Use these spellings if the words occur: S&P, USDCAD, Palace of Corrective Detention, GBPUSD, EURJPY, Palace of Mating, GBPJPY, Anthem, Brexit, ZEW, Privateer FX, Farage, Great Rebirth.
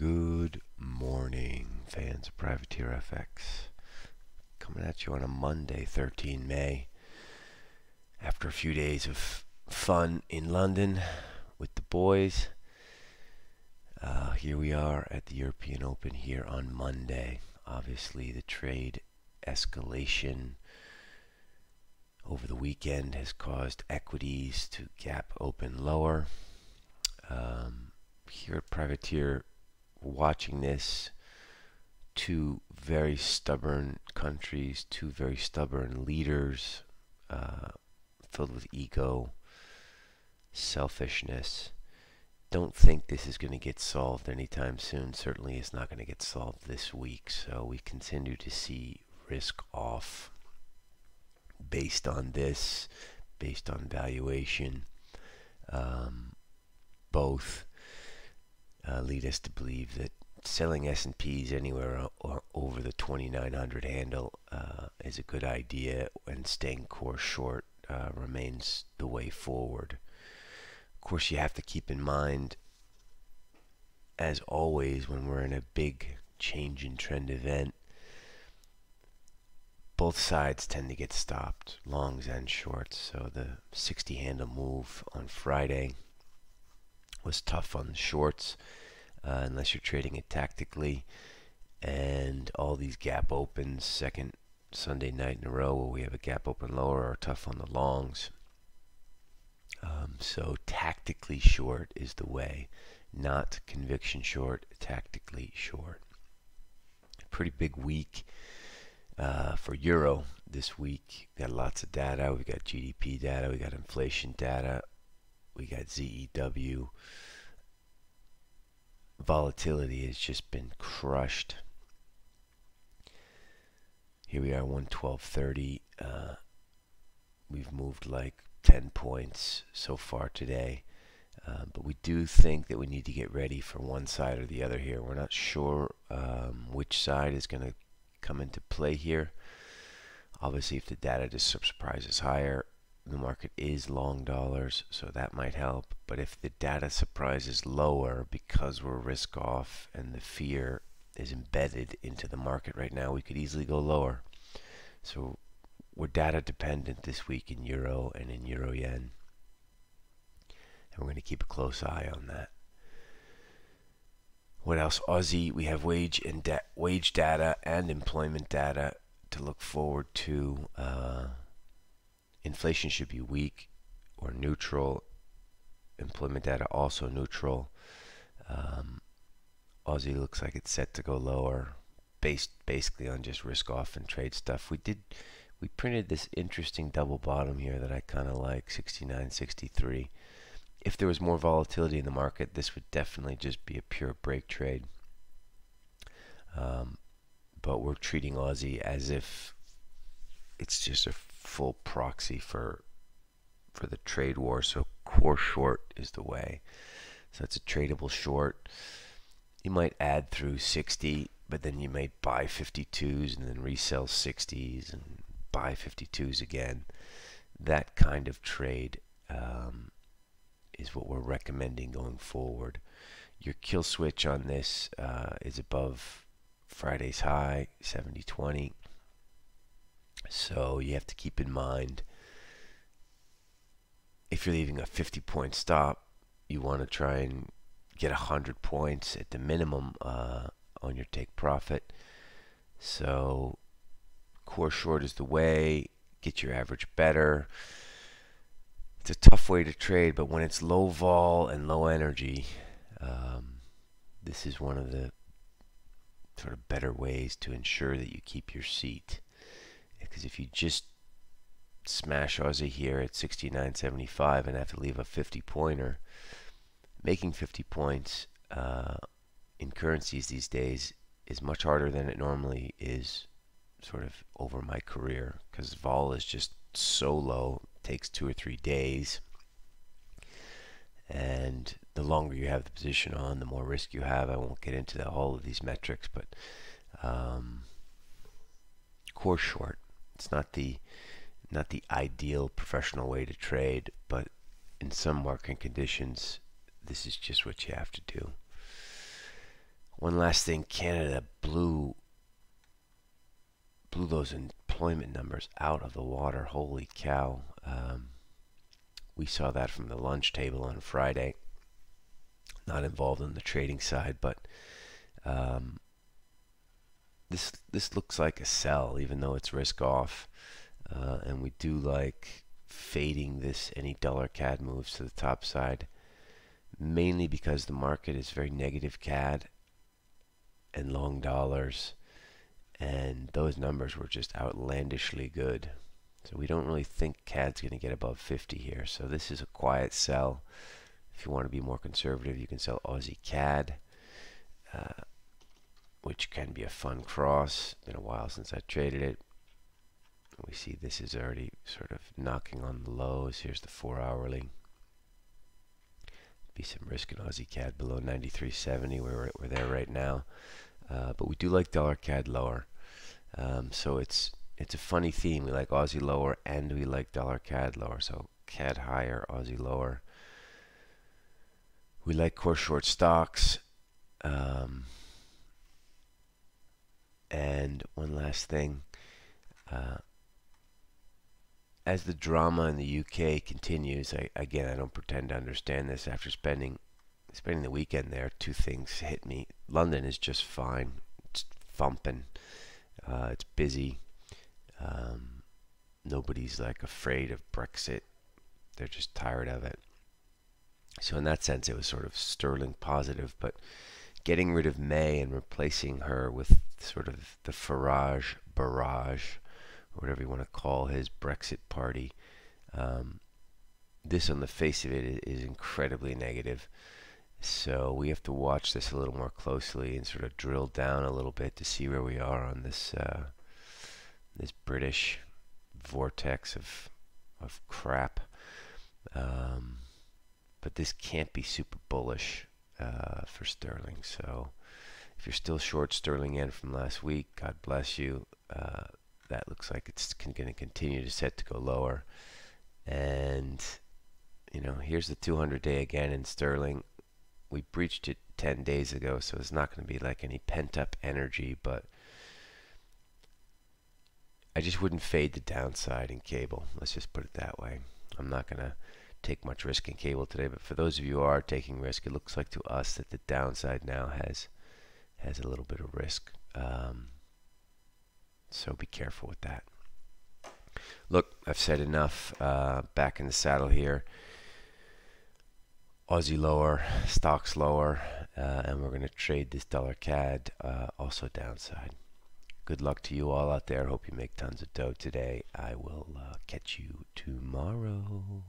Good morning, fans of Privateer FX. Coming at you on a Monday, 13 May. After a few days of fun in London with the boys, here we are at the European Open here on Monday. Obviously, the trade escalation over the weekend has caused equities to gap open lower. Here at Privateer, watching this, two very stubborn countries, two very stubborn leaders, filled with ego, selfishness. Don't think this is going to get solved anytime soon. Certainly it's not going to get solved this week. So we continue to see risk off based on this, based on valuation. Both lead us to believe that selling S&Ps anywhere or over the 2,900 handle is a good idea, and staying core short remains the way forward. Of course, you have to keep in mind, as always, when we're in a big change in trend event, both sides tend to get stopped, longs and shorts. So the 60 handle move on Friday was tough on the shorts, unless you're trading it tactically, and all these gap opens, second Sunday night in a row where we have a gap open lower, are tough on the longs. So tactically short is the way, not conviction short, tactically short. Pretty big week for Euro this week. Got lots of data. We've got GDP data, we got inflation data, we got ZEW. Volatility has just been crushed. Here we are, 112.30. We've moved like 10 points so far today. But we do think that we need to get ready for one side or the other here. We're not sure which side is going to come into play here. Obviously, if the data just surprises higher, the market is long dollars, so that might help. But if the data surprise is lower, because we're risk off and the fear is embedded into the market right now, we could easily go lower. So we're data dependent this week in Euro and in Euro Yen, and we're going to keep a close eye on that. What else? Aussie, we have wage data and employment data to look forward to. Inflation should be weak or neutral. Employment data also neutral. Aussie looks like it's set to go lower, based basically on just risk off and trade stuff. We printed this interesting double bottom here that I kind of like, 69.63. If there was more volatility in the market, this would definitely just be a pure break trade. But we're treating Aussie as if it's just a full proxy for the trade war, so core short is the way. So it's a tradable short. You might add through 60, but then you may buy 52s and then resell 60s and buy 52s again. That kind of trade is what we're recommending going forward. Your kill switch on this is above Friday's high, 70.20. So you have to keep in mind, if you're leaving a 50-point stop, you want to try and get 100 points at the minimum on your take profit. So core short is the way. Get your average better. It's a tough way to trade, but when it's low vol and low energy, this is one of the sort of better ways to ensure that you keep your seat. Because if you just smash Aussie here at 69.75 and have to leave a 50-pointer, making 50 points in currencies these days is much harder than it normally is, sort of over my career, because vol is just so low, takes 2 or 3 days, and the longer you have the position on, the more risk you have. I won't get into all of these metrics, but core short, it's not the ideal professional way to trade, but in some market conditions, this is just what you have to do. One last thing, Canada blew those employment numbers out of the water. Holy cow. We saw that from the lunch table on Friday. Not involved in the trading side, but this looks like a sell, even though it's risk off. And we do like fading this, any dollar CAD moves to the top side, mainly because the market is very negative CAD and long dollars, and those numbers were just outlandishly good. So we don't really think CAD's going to get above 50 here. So this is a quiet sell. If you want to be more conservative, you can sell Aussie CAD, which can be a fun cross. Been a while since I traded it. We see this is already sort of knocking on the lows. Here's the 4-hourly. Be some risk in Aussie CAD below 93.70. We're there right now, but we do like dollar CAD lower. So it's a funny theme. We like Aussie lower and we like dollar CAD lower. So CAD higher, Aussie lower. We like core short stocks. And one last thing. As the drama in the UK continues, I don't pretend to understand this. After spending the weekend there, two things hit me. London is just fine. It's thumping. It's busy. Nobody's like afraid of Brexit. They're just tired of it. So in that sense, it was sort of sterling positive. But getting rid of May and replacing her with sort of the Farage barrage, whatever you want to call his Brexit party, this on the face of it is incredibly negative. So we have to watch this a little more closely and sort of drill down a little bit to see where we are on this this British vortex of crap. But this can't be super bullish for sterling. So if you're still short sterling yen from last week, God bless you. That looks like it's going to continue to set to go lower. And, you know, here's the 200-day again in sterling. We breached it 10 days ago, so it's not going to be like any pent-up energy, but I just wouldn't fade the downside in cable. Let's just put it that way. I'm not going to take much risk in cable today, but for those of you who are taking risk, it looks like to us that the downside now has a little bit of risk. So be careful with that. Look, I've said enough. Back in the saddle here. Aussie lower, stocks lower, and we're going to trade this dollar CAD also downside. Good luck to you all out there. Hope you make tons of dough today. I will catch you tomorrow.